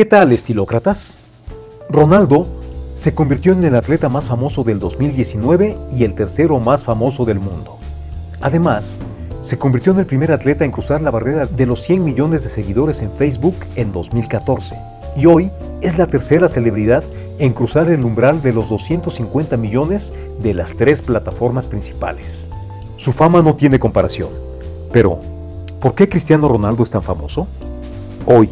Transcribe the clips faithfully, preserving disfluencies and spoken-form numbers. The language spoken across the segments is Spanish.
¿Qué tal, estilócratas? Ronaldo se convirtió en el atleta más famoso del dos mil diecinueve y el tercero más famoso del mundo. Además, se convirtió en el primer atleta en cruzar la barrera de los cien millones de seguidores en Facebook en dos mil catorce. Y hoy es la tercera celebridad en cruzar el umbral de los doscientos cincuenta millones de las tres plataformas principales. Su fama no tiene comparación. Pero, ¿por qué Cristiano Ronaldo es tan famoso? Hoy,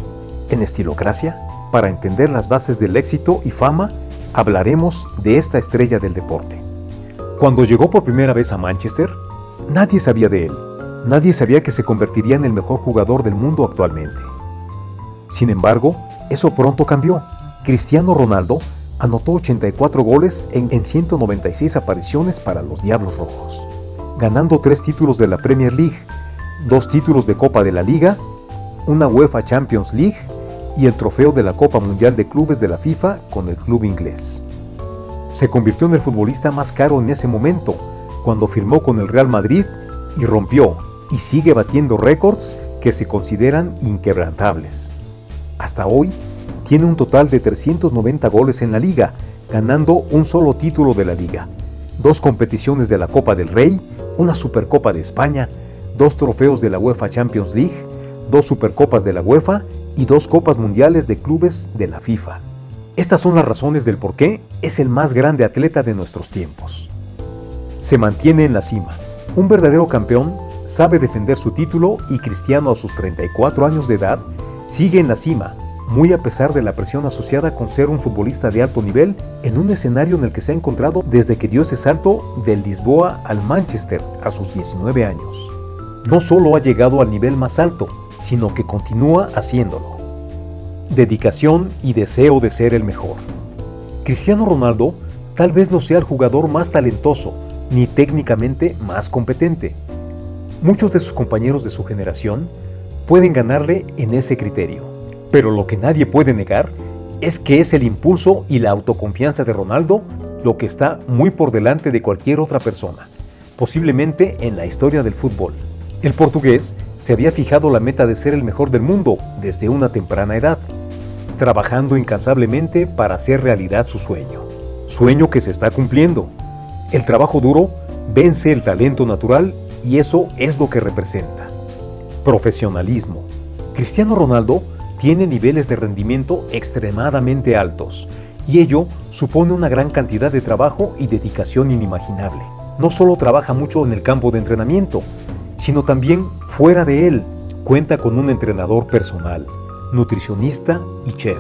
en Estilocracia, para entender las bases del éxito y fama, hablaremos de esta estrella del deporte. Cuando llegó por primera vez a Manchester, nadie sabía de él. Nadie sabía que se convertiría en el mejor jugador del mundo actualmente. Sin embargo, eso pronto cambió. Cristiano Ronaldo anotó ochenta y cuatro goles en, en ciento noventa y seis apariciones para los Diablos Rojos, ganando tres títulos de la Premier League, dos títulos de Copa de la Liga, una UEFA Champions League y el trofeo de la Copa Mundial de Clubes de la FIFA con el club inglés. Se convirtió en el futbolista más caro en ese momento, cuando firmó con el Real Madrid y rompió y sigue batiendo récords que se consideran inquebrantables. Hasta hoy, tiene un total de trescientos noventa goles en la Liga, ganando un solo título de la Liga, dos competiciones de la Copa del Rey, una Supercopa de España, dos trofeos de la UEFA Champions League, dos Supercopas de la UEFA y dos Copas Mundiales de Clubes de la FIFA. Estas son las razones del por qué es el más grande atleta de nuestros tiempos. Se mantiene en la cima. Un verdadero campeón sabe defender su título y Cristiano, a sus treinta y cuatro años de edad, sigue en la cima, muy a pesar de la presión asociada con ser un futbolista de alto nivel en un escenario en el que se ha encontrado desde que dio ese salto del Lisboa al Manchester a sus diecinueve años. No solo ha llegado al nivel más alto, sino que continúa haciéndolo. Dedicación y deseo de ser el mejor. Cristiano Ronaldo tal vez no sea el jugador más talentoso ni técnicamente más competente. Muchos de sus compañeros de su generación pueden ganarle en ese criterio. Pero lo que nadie puede negar es que es el impulso y la autoconfianza de Ronaldo lo que está muy por delante de cualquier otra persona, posiblemente en la historia del fútbol. El portugués se había fijado la meta de ser el mejor del mundo desde una temprana edad, trabajando incansablemente para hacer realidad su sueño. Sueño que se está cumpliendo. El trabajo duro vence el talento natural y eso es lo que representa. Profesionalismo. Cristiano Ronaldo tiene niveles de rendimiento extremadamente altos y ello supone una gran cantidad de trabajo y dedicación inimaginable. No solo trabaja mucho en el campo de entrenamiento, sino también fuera de él. Cuenta con un entrenador personal, nutricionista y chef.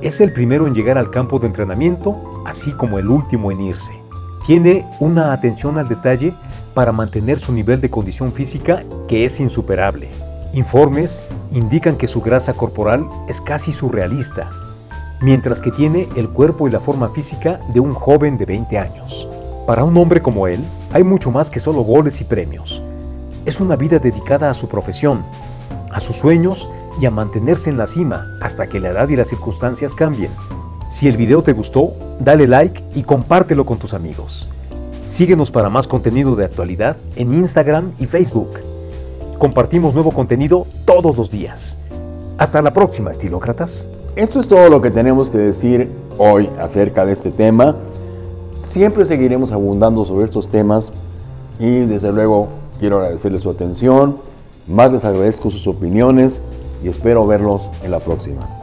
Es el primero en llegar al campo de entrenamiento, así como el último en irse. Tiene una atención al detalle para mantener su nivel de condición física que es insuperable. Informes indican que su grasa corporal es casi surrealista, mientras que tiene el cuerpo y la forma física de un joven de veinte años. Para un hombre como él, hay mucho más que solo goles y premios. Es una vida dedicada a su profesión, a sus sueños y a mantenerse en la cima hasta que la edad y las circunstancias cambien. Si el video te gustó, dale like y compártelo con tus amigos. Síguenos para más contenido de actualidad en Instagram y Facebook. Compartimos nuevo contenido todos los días. Hasta la próxima, estilócratas. Esto es todo lo que tenemos que decir hoy acerca de este tema. Siempre seguiremos abundando sobre estos temas y desde luego quiero agradecerles su atención, más les agradezco sus opiniones y espero verlos en la próxima.